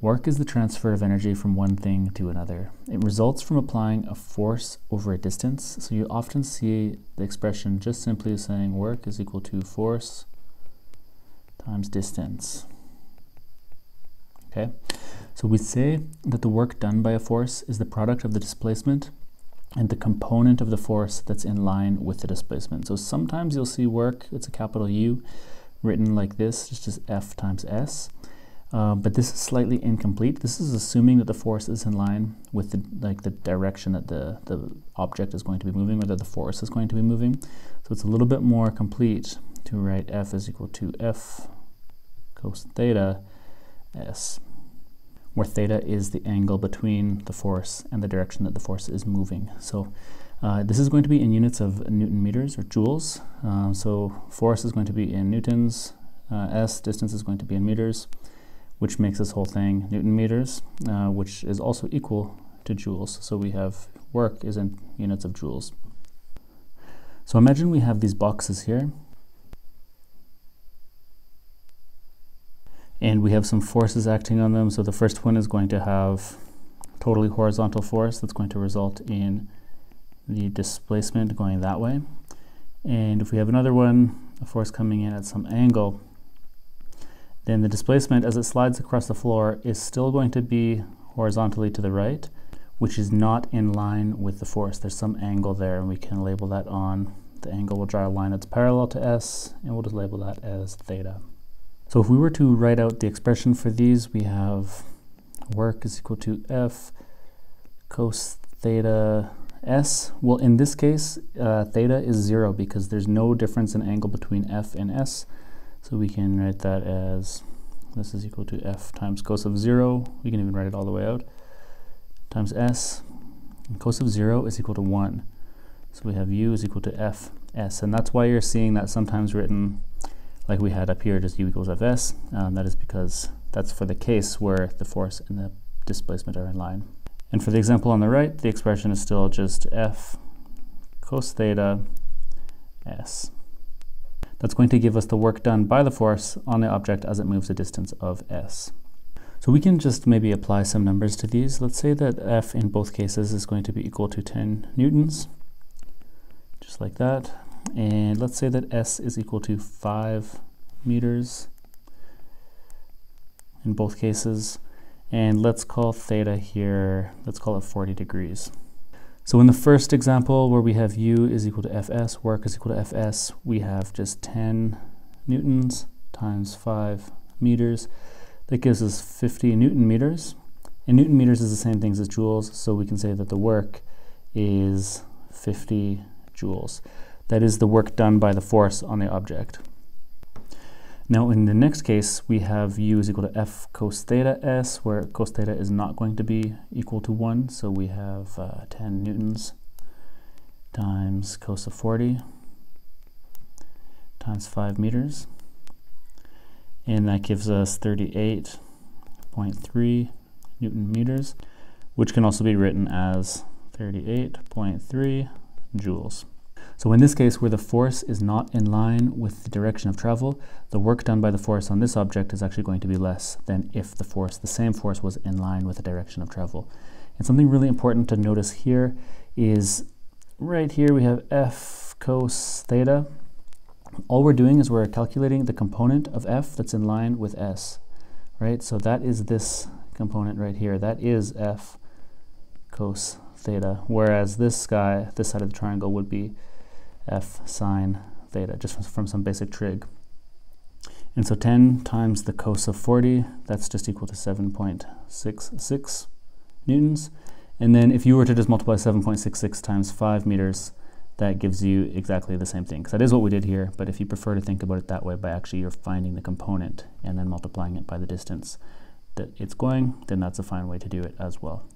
Work is the transfer of energy from one thing to another. It results from applying a force over a distance. So you often see the expression just simply saying work is equal to force times distance. Okay, so we say that the work done by a force is the product of the displacement and the component of the force that's in line with the displacement. So sometimes you'll see work, it's a capital U, written like this, just as F times S. But this is slightly incomplete. This is assuming that the force is in line with the direction that the object is going to be moving, or that the force is going to be moving. So it's a little bit more complete to write F is equal to F cos theta S, where theta is the angle between the force and the direction that the force is moving. So this is going to be in units of Newton meters or joules. So force is going to be in newtons, S distance is going to be in meters, which makes this whole thing Newton meters, which is also equal to joules. So we have work is in units of joules. So imagine we have these boxes here, and we have some forces acting on them. So the first one is going to have totally horizontal force that's going to result in the displacement going that way. And if we have another one, a force coming in at some angle, then the displacement as it slides across the floor is still going to be horizontally to the right, which is not in line with the force. There's some angle there, and we can label that on the angle. We'll draw a line that's parallel to S, and we'll just label that as theta. So if we were to write out the expression for these, we have work is equal to F cos theta S. Well, in this case, theta is 0 because there's no difference in angle between F and S. So we can write that as, this is equal to F times cos of 0, we can even write it all the way out, times S, and cos of 0 is equal to 1. So we have U is equal to F S, and that's why you're seeing that sometimes written like we had up here, just U equals F S. That is because that's for the case where the force and the displacement are in line. And for the example on the right, the expression is still just F cos theta S. That's going to give us the work done by the force on the object as it moves a distance of S. So we can just maybe apply some numbers to these. Let's say that F in both cases is going to be equal to 10 newtons, just like that. And let's say that S is equal to 5 meters in both cases. And let's call theta here, let's call it 40 degrees. So in the first example where we have U is equal to Fs, work is equal to Fs, we have just 10 newtons times 5 meters. That gives us 50 Newton meters. And Newton meters is the same thing as joules, so we can say that the work is 50 joules. That is the work done by the force on the object. Now in the next case, we have U is equal to F cos theta S, where cos theta is not going to be equal to 1, so we have 10 newtons times cos of 40 times 5 meters, and that gives us 38.3 Newton meters, which can also be written as 38.3 joules. So in this case, where the force is not in line with the direction of travel, the work done by the force on this object is actually going to be less than if the same force was in line with the direction of travel. And something really important to notice here is right here we have F cos theta. All we're doing is we're calculating the component of F that's in line with S, right? So that is this component right here. That is F cos theta, whereas this guy, this side of the triangle, would be F sine theta, just from some basic trig. And so 10 times the cos of 40, that's just equal to 7.66 newtons. And then if you were to just multiply 7.66 times 5 meters, that gives you exactly the same thing, because that is what we did here. But if you prefer to think about it that way, by actually you're finding the component and then multiplying it by the distance that it's going, then that's a fine way to do it as well.